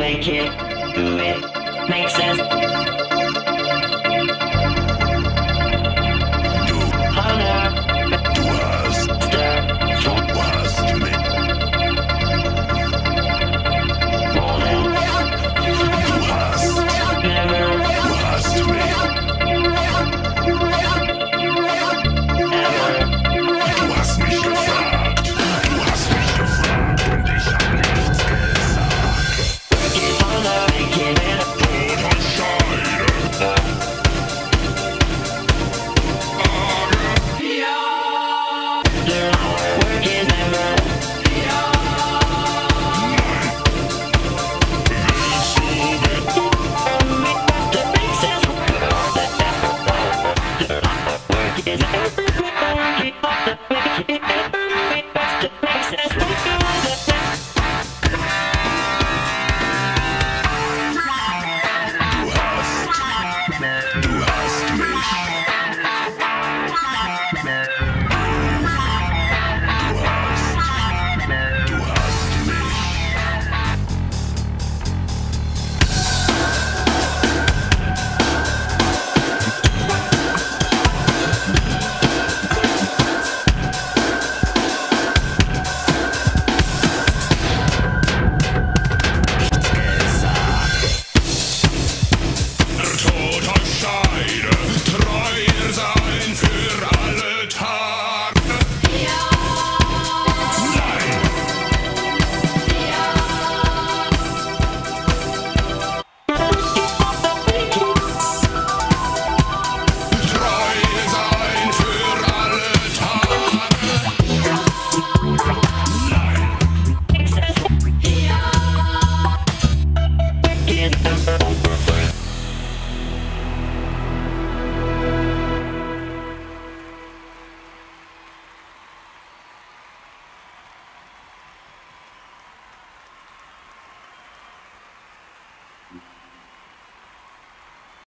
make it, do it, make sense. Do honor, do us, stir, from us to me. Yeah.